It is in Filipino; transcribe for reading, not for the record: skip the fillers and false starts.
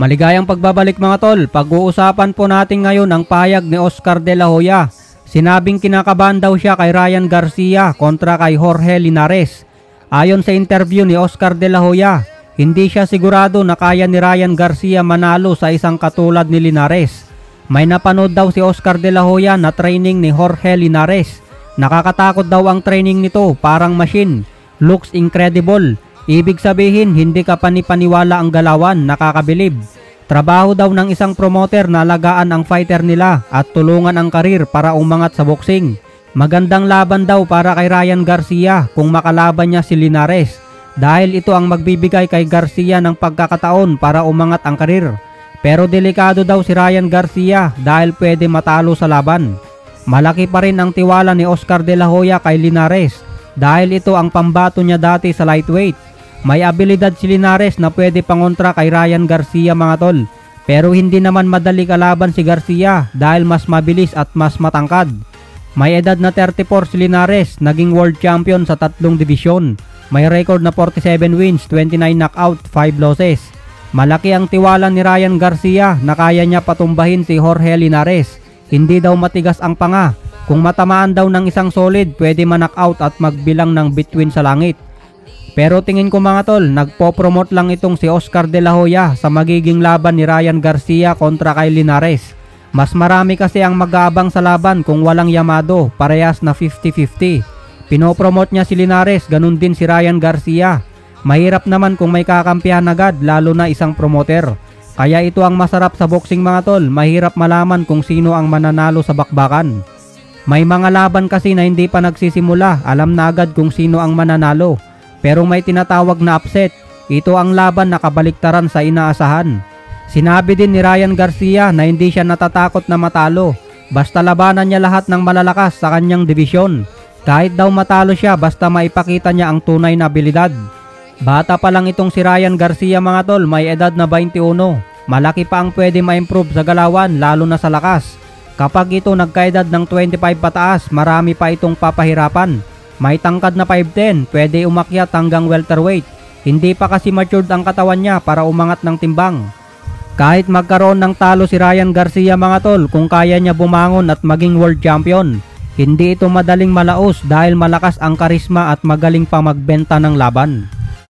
Maligayang pagbabalik mga tol, pag-uusapan po natin ngayon ang pahayag ni Oscar de la Hoya. Sinabing kinakabahan daw siya kay Ryan Garcia kontra kay Jorge Linares. Ayon sa interview ni Oscar de la Hoya, hindi siya sigurado na kaya ni Ryan Garcia manalo sa isang katulad ni Linares. May napanood daw si Oscar de la Hoya na training ni Jorge Linares. Nakakatakot daw ang training nito, parang machine, looks incredible. Ibig sabihin, hindi ka panipaniwala ang galawan, nakakabilib. Trabaho daw ng isang promoter na alagaan ang fighter nila at tulungan ang karir para umangat sa boxing. Magandang laban daw para kay Ryan Garcia kung makalaban niya si Linares, dahil ito ang magbibigay kay Garcia ng pagkakataon para umangat ang karir. Pero delikado daw si Ryan Garcia dahil pwede matalo sa laban. Malaki pa rin ang tiwala ni Oscar de la Hoya kay Linares dahil ito ang pambato niya dati sa lightweight. May abilidad si Linares na pwede pangontra kay Ryan Garcia mga tol. Pero hindi naman madali kalaban si Garcia dahil mas mabilis at mas matangkad. May edad na 34 si Linares, naging world champion sa 3 division. May record na 47 wins, 29 knockout, 5 losses. Malaki ang tiwala ni Ryan Garcia na kaya niya patumbahin si Jorge Linares. Hindi daw matigas ang panga. Kung matamaan daw ng isang solid, pwede man-knockout at magbilang ng bituin sa langit. Pero tingin ko mga tol, nagpo-promote lang itong si Oscar de la Hoya sa magiging laban ni Ryan Garcia kontra kay Linares. Mas marami kasi ang mag-aabang sa laban kung walang yamado, parehas na 50-50. Pinopromote niya si Linares, ganun din si Ryan Garcia. Mahirap naman kung may kakampihan agad, lalo na isang promoter. Kaya ito ang masarap sa boxing mga tol, mahirap malaman kung sino ang mananalo sa bakbakan. May mga laban kasi na hindi pa nagsisimula, alam na agad kung sino ang mananalo. Pero may tinatawag na upset, ito ang laban na kabaliktaran sa inaasahan. Sinabi din ni Ryan Garcia na hindi siya natatakot na matalo, basta labanan niya lahat ng malalakas sa kanyang division. Kahit daw matalo siya basta maipakita niya ang tunay na abilidad. Bata pa lang itong si Ryan Garcia mga tol, may edad na 21. Malaki pa ang pwede ma-improve sa galawan lalo na sa lakas. Kapag ito nagkaedad ng 25 pataas, marami pa itong papahirapan. May tangkad na 5'10", pwede umakyat hanggang welterweight. Hindi pa kasi matured ang katawan niya para umangat ng timbang. Kahit magkaroon ng talo si Ryan Garcia mga tol, kung kaya niya bumangon at maging world champion, hindi ito madaling malaos dahil malakas ang karisma at magaling pa magbenta ng laban.